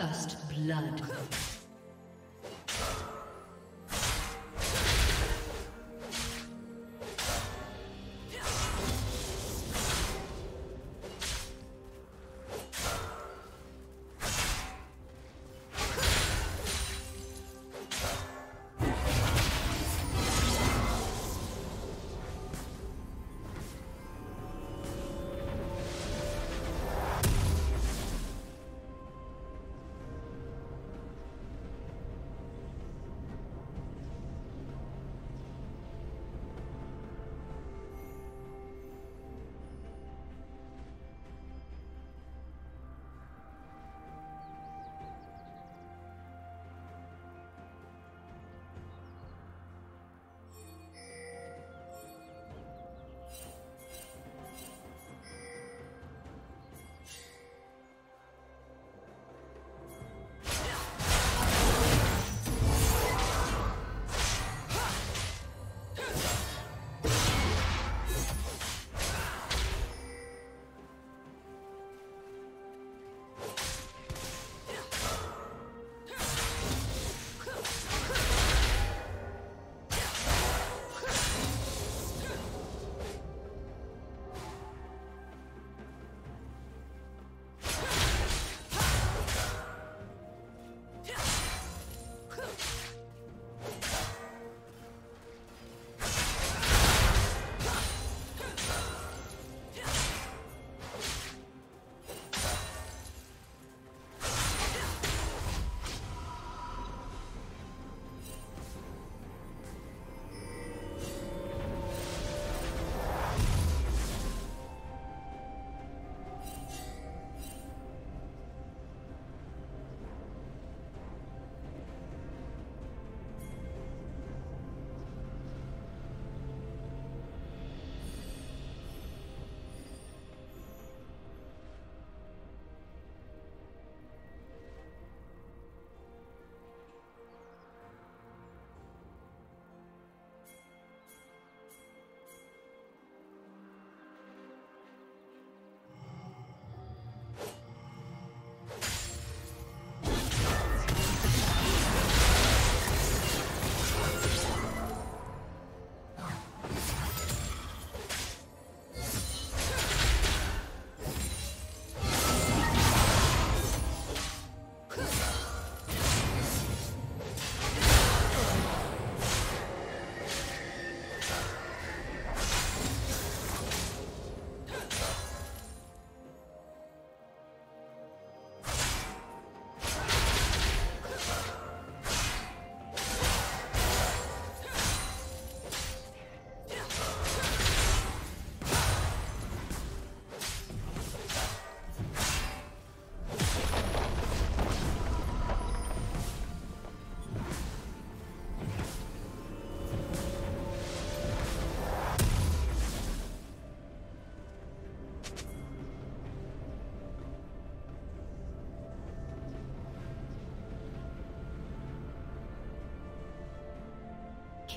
First blood.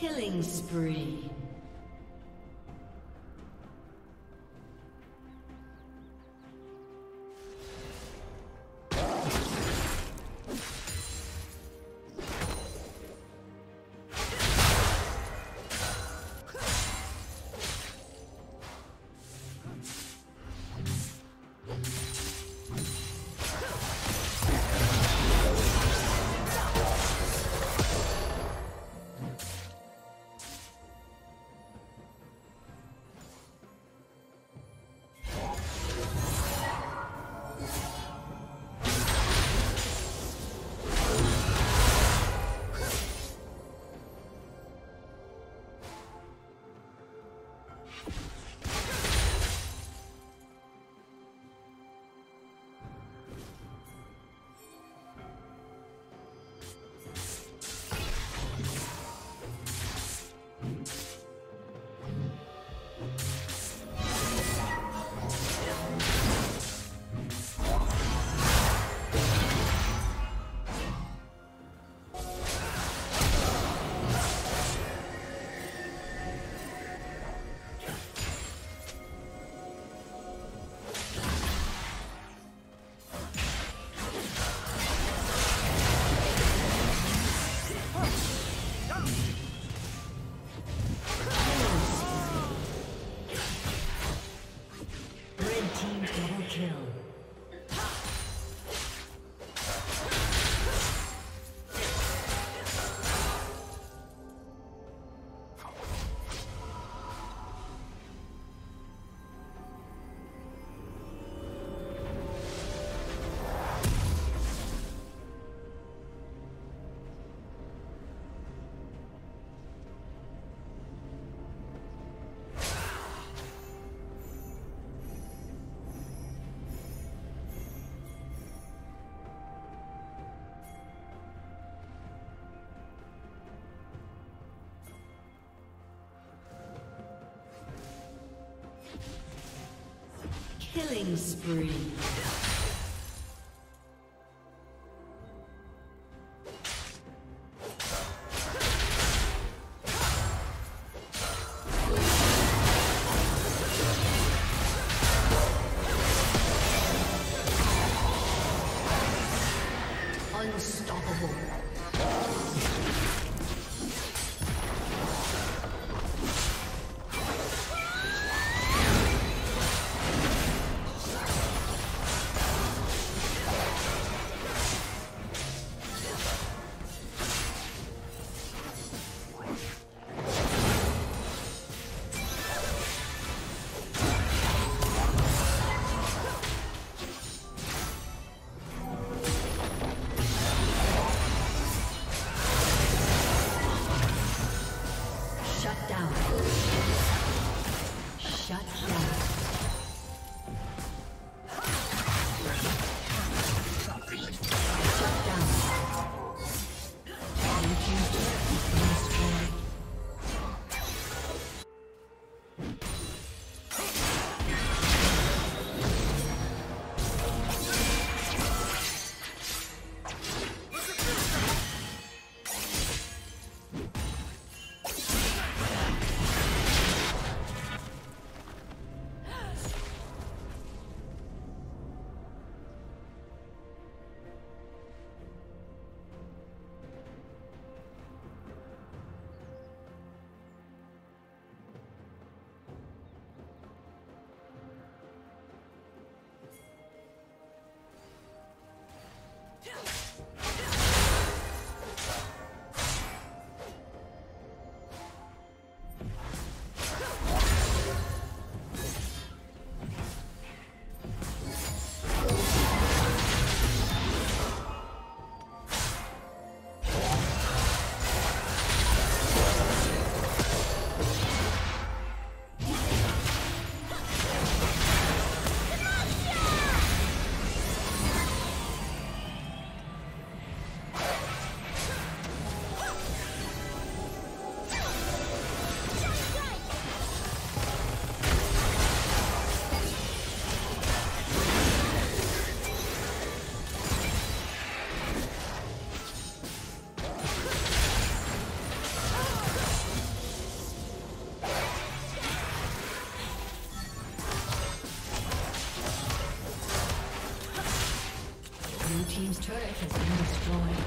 Killing spree. Killing spree. Turret has been destroyed.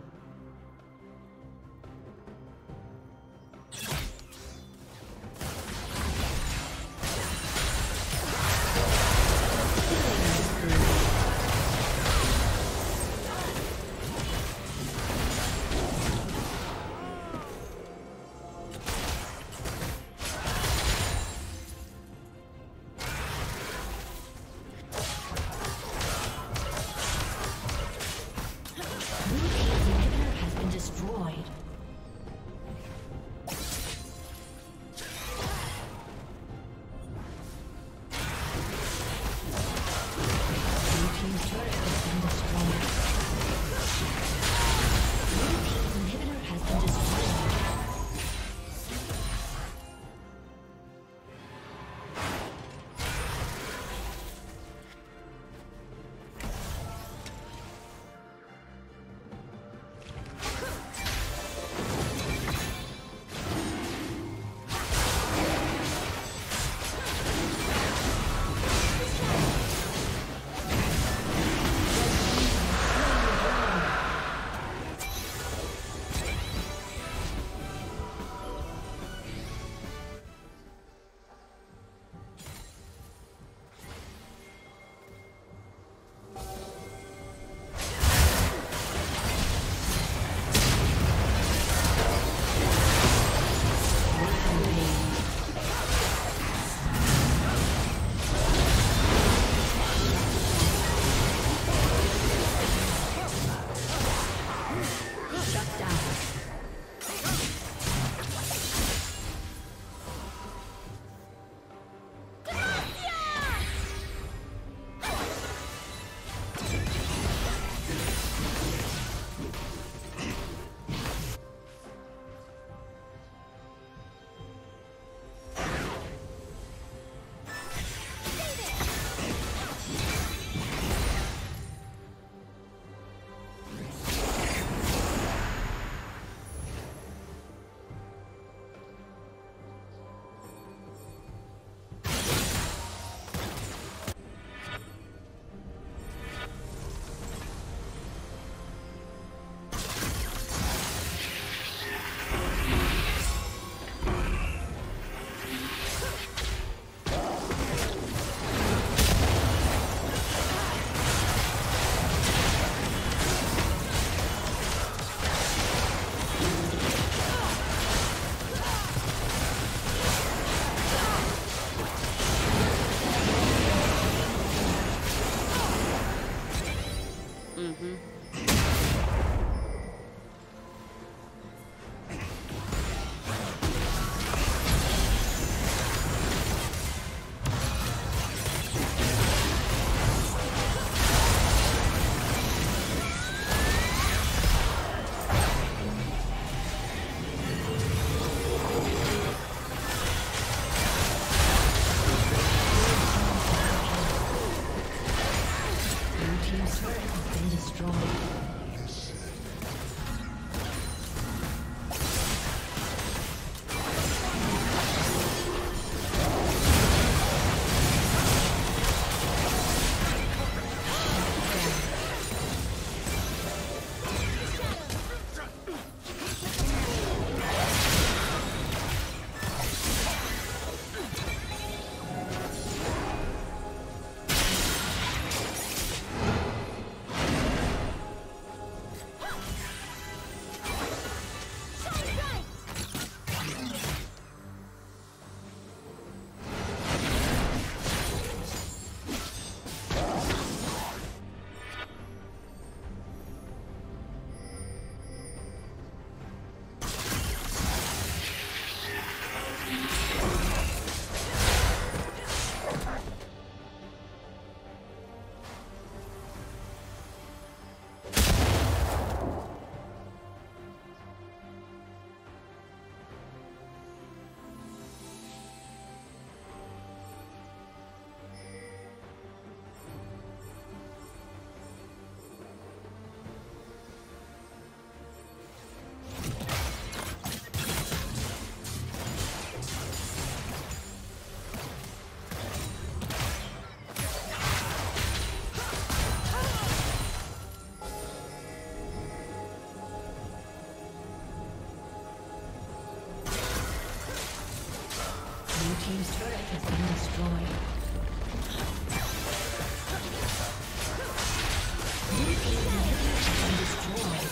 Thank you. team's turret has been destroyed. New team's turret has been destroyed.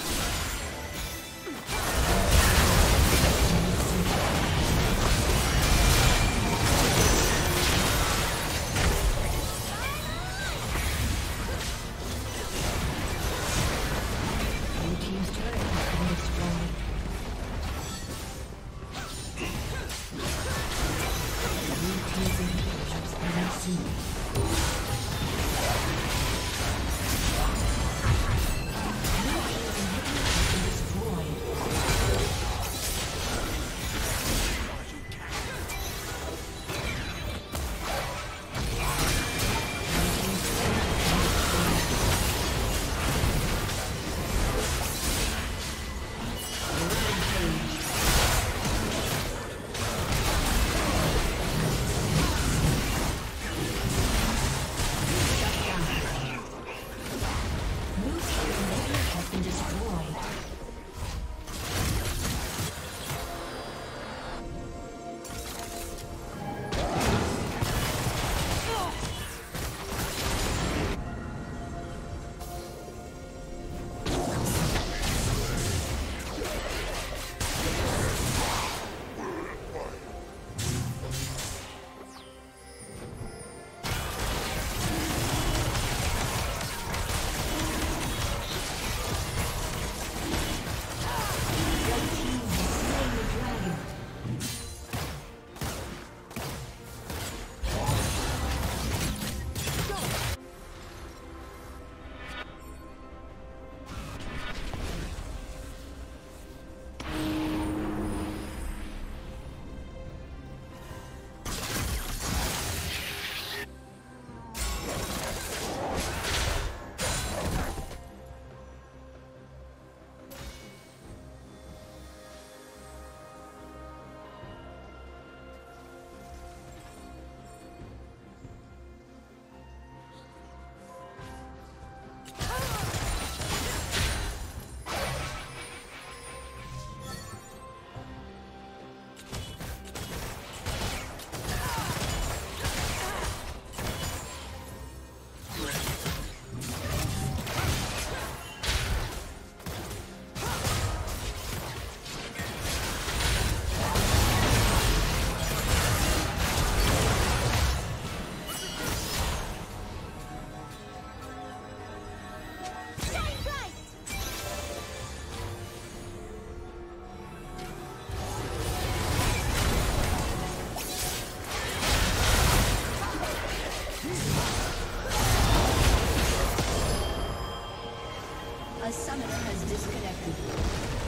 A summoner has disconnected.